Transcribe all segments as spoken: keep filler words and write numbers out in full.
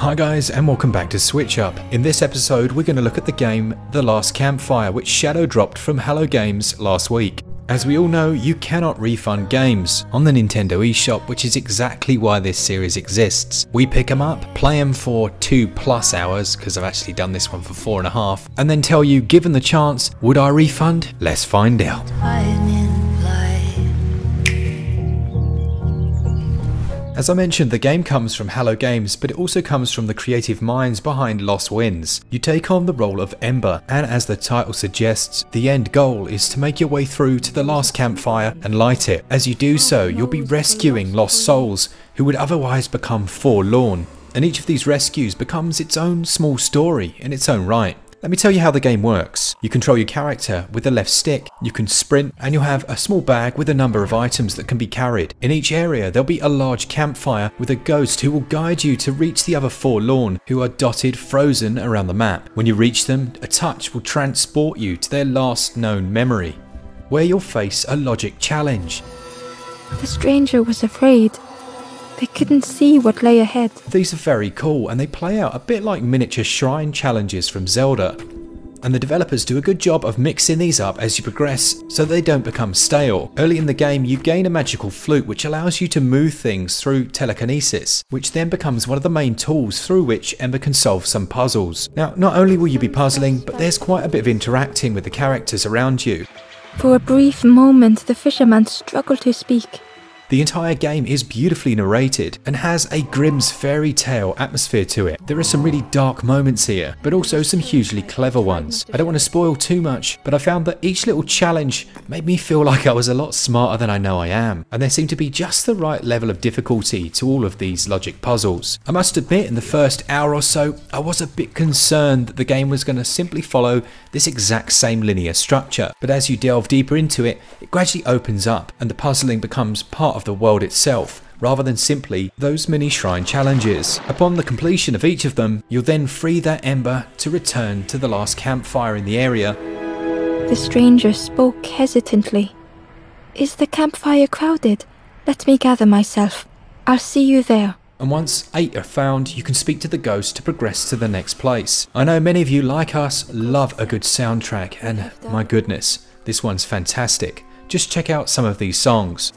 Hi guys and welcome back to SwitchUp. In this episode we're going to look at the game The Last Campfire, which shadow dropped from Hello Games last week. As we all know, you cannot refund games on the Nintendo eShop, which is exactly why this series exists. We pick them up, play them for two plus hours, because I've actually done this one for four and a half, and then tell you, given the chance, would I refund? Let's find out. As I mentioned, the game comes from Hello Games, but it also comes from the creative minds behind Lost Winds. You take on the role of Ember, and as the title suggests, the end goal is to make your way through to the last campfire and light it. As you do so, you'll be rescuing lost souls who would otherwise become forlorn, and each of these rescues becomes its own small story in its own right. Let me tell you how the game works. You control your character with the left stick, you can sprint, and you'll have a small bag with a number of items that can be carried. In each area there'll be a large campfire with a ghost who will guide you to reach the other forlorn who are dotted frozen around the map. When you reach them, a touch will transport you to their last known memory, where you'll face a logic challenge. The stranger was afraid. They couldn't see what lay ahead. These are very cool, and they play out a bit like miniature shrine challenges from Zelda. And the developers do a good job of mixing these up as you progress so they don't become stale. Early in the game you gain a magical flute which allows you to move things through telekinesis, which then becomes one of the main tools through which Ember can solve some puzzles. Now, not only will you be puzzling, but there's quite a bit of interacting with the characters around you. For a brief moment the fisherman struggled to speak. The entire game is beautifully narrated and has a Grimm's fairy tale atmosphere to it. There are some really dark moments here, but also some hugely clever ones. I don't want to spoil too much, but I found that each little challenge made me feel like I was a lot smarter than I know I am, and there seemed to be just the right level of difficulty to all of these logic puzzles. I must admit, in the first hour or so, I was a bit concerned that the game was going to simply follow this exact same linear structure, but as you delve deeper into it, it gradually opens up and the puzzling becomes part of Of the world itself, rather than simply those mini shrine challenges. Upon the completion of each of them, you'll then free that Ember to return to the last campfire in the area. The stranger spoke hesitantly. "Is the campfire crowded? Let me gather myself. I'll see you there." And once eight are found, you can speak to the ghost to progress to the next place. I know many of you, like us, love a good soundtrack, and my goodness, this one's fantastic. Just check out some of these songs.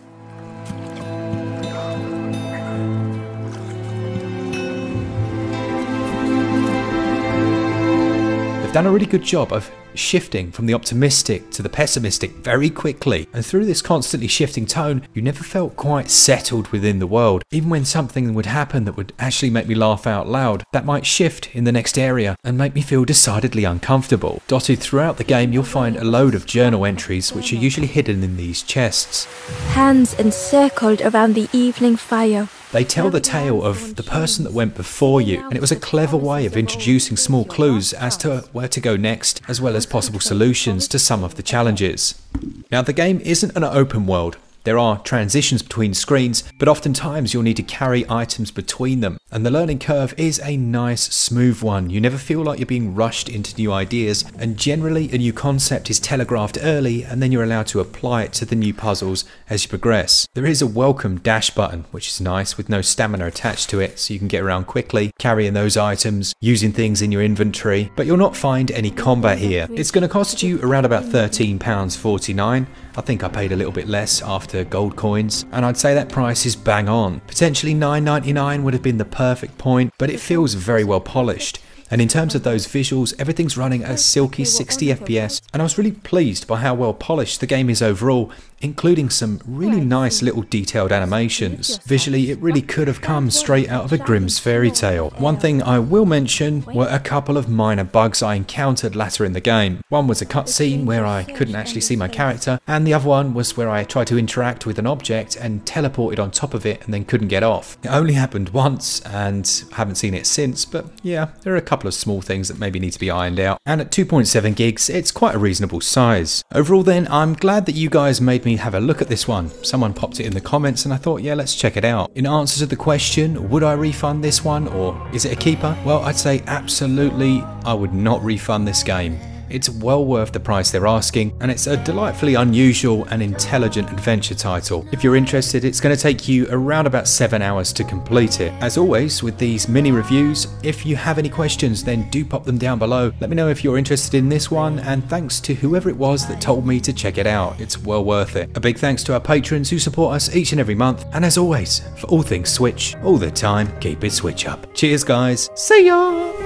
Done a really good job of shifting from the optimistic to the pessimistic very quickly, and through this constantly shifting tone you never felt quite settled within the world. Even when something would happen that would actually make me laugh out loud, that might shift in the next area and make me feel decidedly uncomfortable. Dotted throughout the game you'll find a load of journal entries which are usually hidden in these chests. Hands encircled around the evening fire. They tell the tale of the person that went before you, and it was a clever way of introducing small clues as to where to go next, as well as possible solutions to some of the challenges. Now, the game isn't an open world. There are transitions between screens, but oftentimes you'll need to carry items between them, and the learning curve is a nice smooth one. You never feel like you're being rushed into new ideas, and generally a new concept is telegraphed early and then you're allowed to apply it to the new puzzles as you progress. There is a welcome dash button which is nice, with no stamina attached to it, so you can get around quickly carrying those items, using things in your inventory, but you'll not find any combat here. It's going to cost you around about thirteen pounds forty-nine. I think I paid a little bit less after gold coins, and I'd say that price is bang on. Potentially nine ninety-nine would have been the perfect point, but it feels very well polished. And in terms of those visuals, everything's running at silky sixty F P S, and I was really pleased by how well polished the game is overall, including some really nice little detailed animations. Visually, it really could have come straight out of a Grimm's fairy tale. One thing I will mention were a couple of minor bugs I encountered later in the game. One was a cutscene where I couldn't actually see my character, and the other one was where I tried to interact with an object and teleported on top of it and then couldn't get off. It only happened once and I haven't seen it since, but yeah, there are a couple of small things that maybe need to be ironed out, and at two point seven gigs it's quite a reasonable size. Overall then, I'm glad that you guys made me have a look at this one. Someone popped it in the comments and I thought, yeah, let's check it out. In answer to the question, would I refund this one or is it a keeper? Well, I'd say absolutely I would not refund this game. It's well worth the price they're asking, and it's a delightfully unusual and intelligent adventure title. If you're interested, it's going to take you around about seven hours to complete it. As always with these mini reviews, if you have any questions then do pop them down below. Let me know if you're interested in this one, and thanks to whoever it was that told me to check it out. It's well worth it. A big thanks to our patrons who support us each and every month, and as always, for all things Switch, all the time, keep it Switch up. Cheers guys, see ya!